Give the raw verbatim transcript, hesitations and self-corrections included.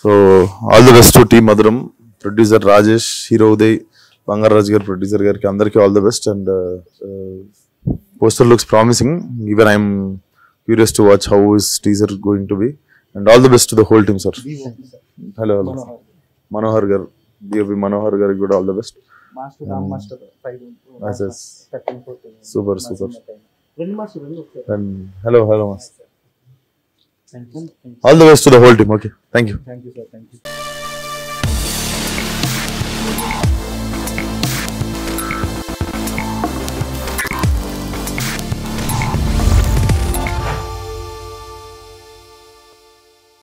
So, all the best to Team Madhuram, producer Rajesh, hero Uday, Vangar Rajgar, producer Gar, Kiamdar, all the best. And uh, uh, poster looks promising. Even I am curious to watch how is teaser going to be. And all the best to the whole team, sir. Hello, hello. Manohargar, B O P Manohargar, good, all the best. Master, um, master, five, master, super, super. Rindmas, and hello, hello, master. Thank you. All the best to the whole team. Okay. Thank you. Thank you, sir. Thank you.